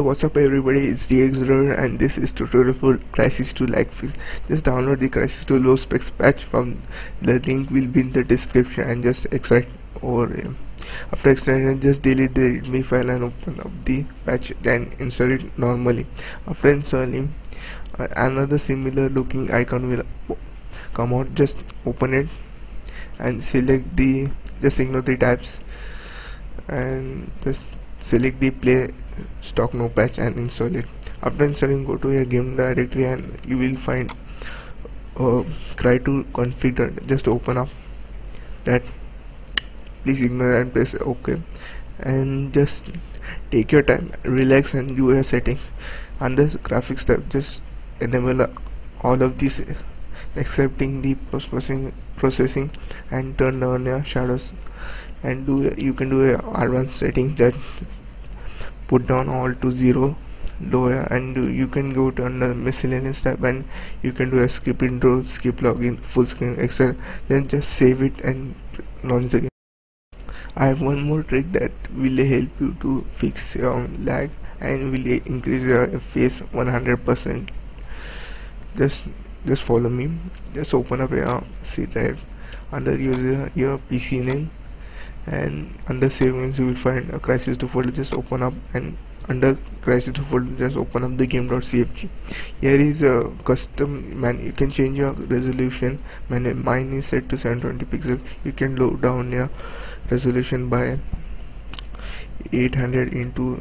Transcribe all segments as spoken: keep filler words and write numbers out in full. Hey, what's up everybody, it's D X Droid and this is tutorial for Crysis two like fix. Just download the Crysis two low specs patch from the link will be in the description and just extract over um, after extraction just delete the readme file and open up the patch, then install it normally. After installing, uh, another similar looking icon will come out. Just open it and select the, just ignore the tabs and just select the play stock no patch and install it. After installing, go to your game directory and you will find uh, Cry two configured. Just open up that, please ignore and press OK and just take your time, relax and do your settings. Under graphics tab, just enable all of these excepting the post-processing processing and turn down your shadows, and do you can do a advanced settings that put down all to zero lower, and do, you can go to under miscellaneous tab and you can do a skip intro, skip login, full screen excel, then just save it and launch the game. I have one more trick that will help you to fix your um, lag and will increase your F P S one hundred percent. Just just follow me. Just open up your C drive, under user your P C name, and under savings you will find a Crysis two folder. Just open up and under Crysis two folder just open up the game.cfg. Here is a custom man, you can change your resolution. Man, mine is set to seven twenty pixels. You can low down your resolution by eight hundred into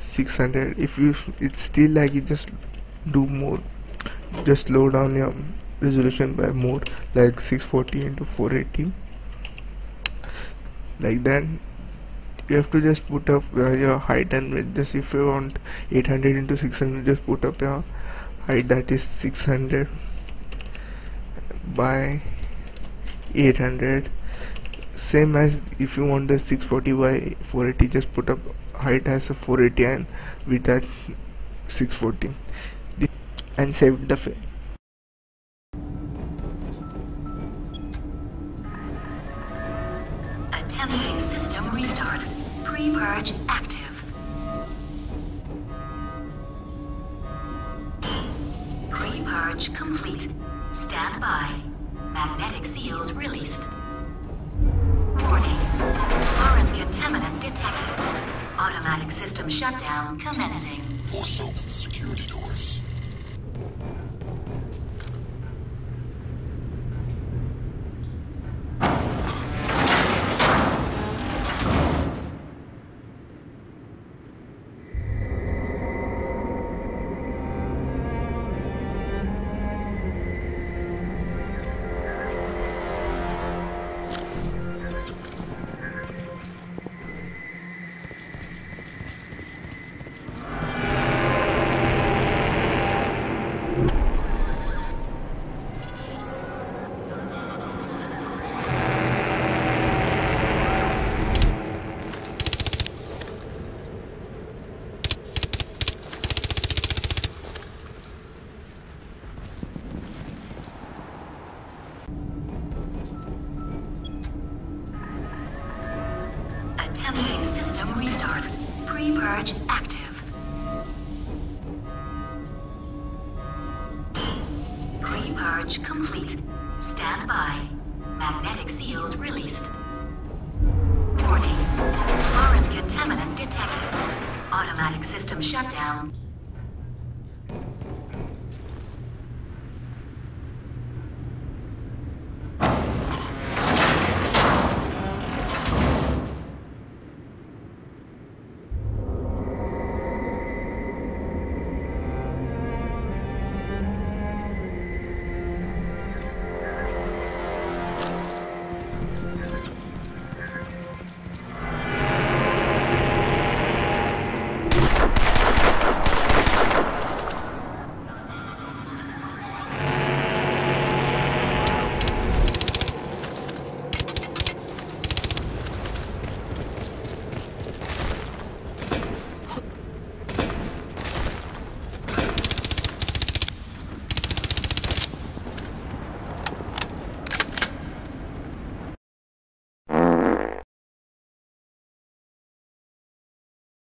six hundred. If you it's still laggy, just do more. Just slow down your resolution by more, like six forty into four eighty, like that. You have to just put up uh, your height and width. Just if you want eight hundred into six hundred, just put up your height, that is six hundred by eight hundred. Same as if you want the six forty by four eighty, just put up height as a four eighty and width at six forty. And save the file. Attempting system restart. Pre-purge active. Pre-purge complete. Stand by. Magnetic seals released. Warning. Foreign contaminant detected. Automatic system shutdown commencing. Also, security doors. Attempting system restart. Pre-purge active. Pre-purge complete. Stand by. Magnetic seals released. Warning. Foreign contaminant detected. Automatic system shutdown.